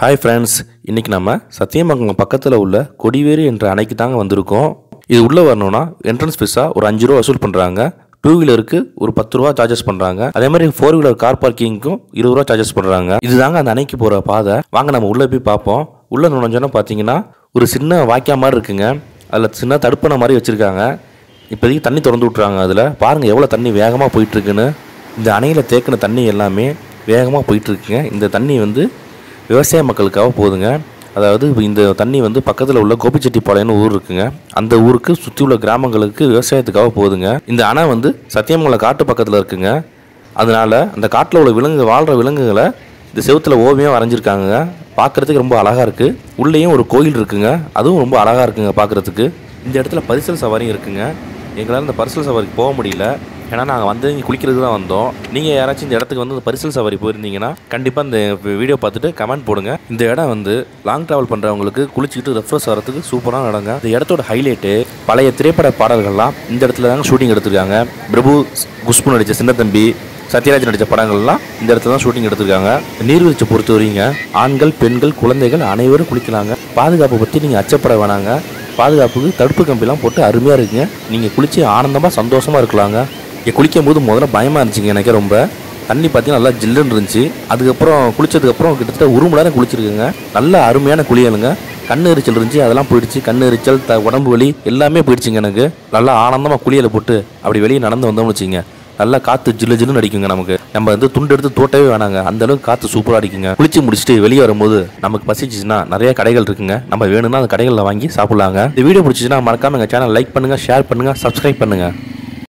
Hi friends इनकी नाम सत्यमंगलम पकड़ कोडिवेरी अணைக்கு தாங்க வந்திருக்கோம்। இது உள்ள வரணும்னா என்ட்ரன்ஸ் ஃபீஸா ஒரு 5 ரூபாய் வசூல் பண்றாங்க। 2 வீலருக்கு ஒரு 10 ரூபாய் சார்ஜஸ் பண்றாங்க। அதே மாதிரி 4 வீலர் கார் பார்க்கிங்க்கு 20 ரூபாய் சார்ஜஸ் பண்றாங்க। இதுதாங்க அந்த அணைக்கு போற பாதை। வாங்க நம்ம உள்ள போய் பாப்போம்। உள்ள நுழைஞ்சோனா பாத்தீங்கன்னா ஒரு சின்ன வாக்கியா மாதிரி இருக்குங்க। அதுல சின்ன தடுப்பண மாதிரி வச்சிருக்காங்க। இப்போதைக்கு தண்ணி திறந்து விட்டுறாங்க। அதுல பாருங்க எவ்வளவு தண்ணி வேகமா போயிட்டு இருக்குன்னு। இந்த அணையில தேக்கின தண்ணி எல்லாமே வேகமா போயிட்டு இருக்குங்க। இந்த தண்ணி வந்து விவசாய மக்களுக்காக போகுதுங்க। அதாவது இந்த தண்ணி வந்து பக்கத்தில் உள்ள கோபிச்செட்டிப்பாளையம்னு ஊர் இருக்குங்க। அந்த ஊருக்கு சுற்றி உள்ள கிராமங்களுக்கு விவசாயத்துக்காக போகுதுங்க। இந்த அணை வந்து சத்தியமங்கலம் காட்டு பக்கத்தில் இருக்குங்க। அதனால அந்த காட்டில் உள்ள வாழ்கிற விலங்குகளை இந்த செவுத்தில் ஓவியம் வரைஞ்சிருக்காங்க। பார்க்குறதுக்கு ரொம்ப அழகாக இருக்குது। உள்ளேயும் ஒரு கோயில் இருக்குங்க। அதுவும் ரொம்ப அழகாக இருக்குங்க பார்க்குறதுக்கு। இந்த இடத்துல பரிசல் சவாரியும் இருக்குங்க। எங்களால் இந்த பரிசல் சவாரிக்கு போக முடியல, ஏன்னா நாங்கள் வந்து இங்கே குளிக்கிறதுக்கு தான் வந்தோம்। நீங்கள் யாராச்சும் இந்த இடத்துக்கு வந்து பரிசல் சவாரி போயிருந்தீங்கன்னா கண்டிப்பாக இந்த வீடியோ பார்த்துட்டு கமெண்ட் போடுங்க। இந்த இடம் வந்து லாங் ட்ராவல் பண்ணுறவங்களுக்கு குளிச்சுட்டு ரெஃப்ரெஷ் ஆகிறதுக்கு சூப்பரான இடங்க। இந்த இடத்தோட ஹைலைட்டு பழைய திரைப்பட பாடல்கள்லாம் இந்த இடத்துல தாங்க ஷூட்டிங் எடுத்திருக்காங்க। பிரபு குஷ்பு நடித்த சின்ன தம்பி, சத்யராஜ் நடித்த படங்கள்லாம் இந்த இடத்துல தான் ஷூட்டிங் எடுத்திருக்காங்க। நீர்வீழ்ச்சி பொறுத்த வரைங்க ஆண்கள் பெண்கள் குழந்தைகள் அனைவரும் குளிக்கலாங்க। பாதுகாப்பை பற்றி நீங்கள் அச்சப்பட வேணாங்க। பாதுகாப்புக்கு தடுப்பு கம்பிலாம் போட்டு அருமையாக இருக்குங்க। நீங்கள் குளித்து ஆனந்தமாக சந்தோஷமாக இருக்கலாங்க। இங்கே குளிக்கும்போது முதல்ல பயமாக இருந்துச்சுங்க எனக்கு ரொம்ப। தண்ணி பார்த்தீங்கன்னா நல்லா ஜில்லுன்னு இருந்துச்சு। அதுக்கப்புறம் குளித்ததுக்கப்புறம் கிட்டத்தட்ட 1 மணி நேரம் குளிச்சிருக்குங்க। நல்ல அருமையான குளியலுங்க। கண் எரிச்சல் இருந்துச்சு, அதெல்லாம் போயிடுச்சு। கண் எரிச்சல் உடம்பு வலி எல்லாமே போயிடுச்சுங்க எனக்கு। நல்லா ஆனந்தமாக குளியலை போட்டு அப்படி வெளியே நடந்து வந்தோம்னு வச்சுங்க நல்லா காற்று ஜில்லு ஜில்லுன்னு அடிக்குங்க நமக்கு। நம்ம வந்து துண்டு எடுத்து தோட்டவே வேணாங்க, அந்தளவுக்கு காற்று சூப்பராக அடிக்குங்க। குளிச்சு முடிச்சுட்டு வெளியே வரும்போது நமக்கு பசிச்சுன்னா நிறைய கடைகள் இருக்குங்க। நம்ம வேணும்னா அந்த கடைகளில் வாங்கி சாப்பிட்லாங்க। இந்த வீடியோ பிடிச்சிச்சுன்னா மறக்காம எங்கள் சேனல் லைக் பண்ணுங்கள், ஷேர் பண்ணுங்கள், சப்ஸ்கிரைப் பண்ணுங்கள்।